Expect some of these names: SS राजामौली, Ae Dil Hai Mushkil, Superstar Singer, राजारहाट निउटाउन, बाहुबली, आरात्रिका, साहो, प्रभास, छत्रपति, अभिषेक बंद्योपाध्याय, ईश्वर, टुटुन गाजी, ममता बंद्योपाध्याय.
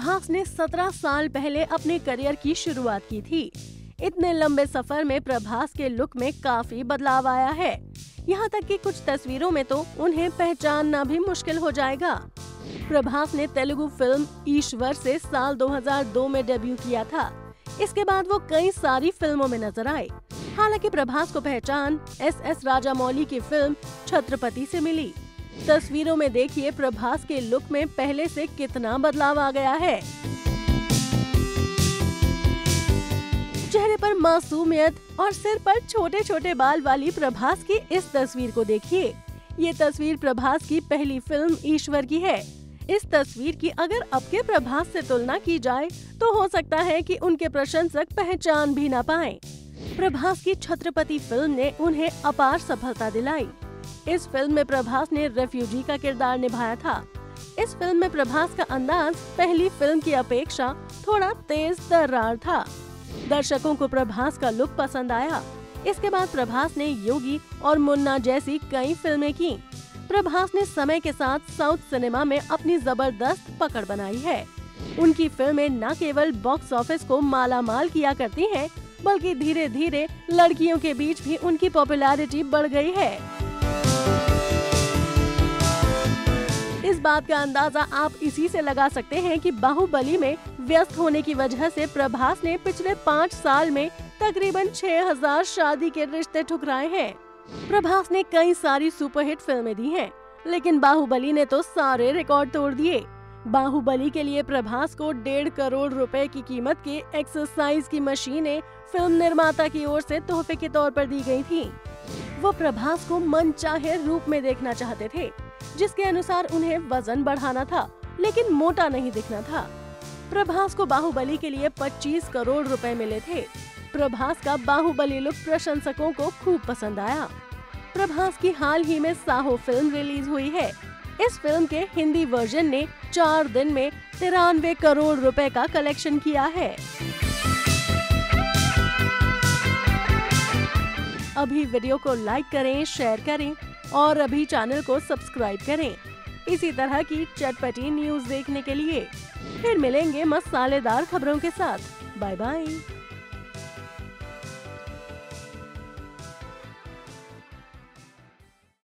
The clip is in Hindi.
प्रभास ने 17 साल पहले अपने करियर की शुरुआत की थी। इतने लंबे सफर में प्रभास के लुक में काफी बदलाव आया है, यहाँ तक कि कुछ तस्वीरों में तो उन्हें पहचानना भी मुश्किल हो जाएगा। प्रभास ने तेलुगु फिल्म ईश्वर से साल 2002 में डेब्यू किया था। इसके बाद वो कई सारी फिल्मों में नजर आए। हालांकि प्रभास को पहचान SS राजामौली की फिल्म छत्रपति से मिली। तस्वीरों में देखिए प्रभास के लुक में पहले से कितना बदलाव आ गया है। चेहरे पर मासूमियत और सिर पर छोटे छोटे बाल वाली प्रभास की इस तस्वीर को देखिए। ये तस्वीर प्रभास की पहली फिल्म ईश्वर की है। इस तस्वीर की अगर अब के प्रभास से तुलना की जाए तो हो सकता है कि उनके प्रशंसक पहचान भी ना पाएं। प्रभास की छत्रपति फिल्म ने उन्हें अपार सफलता दिलाई। इस फिल्म में प्रभास ने रेफ्यूजी का किरदार निभाया था। इस फिल्म में प्रभास का अंदाज पहली फिल्म की अपेक्षा थोड़ा तेज तर्रार था। दर्शकों को प्रभास का लुक पसंद आया। इसके बाद प्रभास ने योगी और मुन्ना जैसी कई फिल्में की। प्रभास ने समय के साथ साउथ सिनेमा में अपनी जबरदस्त पकड़ बनाई है। उनकी फिल्में न केवल बॉक्स ऑफिस को मालामाल किया करती हैं, बल्कि धीरे धीरे लड़कियों के बीच भी उनकी पॉपुलैरिटी बढ़ गई है। इस बात का अंदाजा आप इसी से लगा सकते हैं कि बाहुबली में व्यस्त होने की वजह से प्रभास ने पिछले 5 साल में तकरीबन 6000 शादी के रिश्ते ठुकराए हैं। प्रभास ने कई सारी सुपरहिट फिल्में दी हैं, लेकिन बाहुबली ने तो सारे रिकॉर्ड तोड़ दिए। बाहुबली के लिए प्रभास को 1.5 करोड़ रुपए की कीमत की एक्सरसाइज की मशीनें फिल्म निर्माता की ओर से तोहफे के तौर पर दी गयी थी। वो प्रभास को मनचाहे रूप में देखना चाहते थे, जिसके अनुसार उन्हें वजन बढ़ाना था, लेकिन मोटा नहीं दिखना था। प्रभास को बाहुबली के लिए 25 करोड़ रुपए मिले थे। प्रभास का बाहुबली लुक प्रशंसकों को खूब पसंद आया। प्रभास की हाल ही में साहो फिल्म रिलीज हुई है। इस फिल्म के हिंदी वर्जन ने 4 दिन में 93 करोड़ रुपए का कलेक्शन किया है। अभी वीडियो को लाइक करें, शेयर करें और अभी चैनल को सब्सक्राइब करें इसी तरह की चटपटी न्यूज़ देखने के लिए। फिर मिलेंगे मसालेदार खबरों के साथ। Bye bye.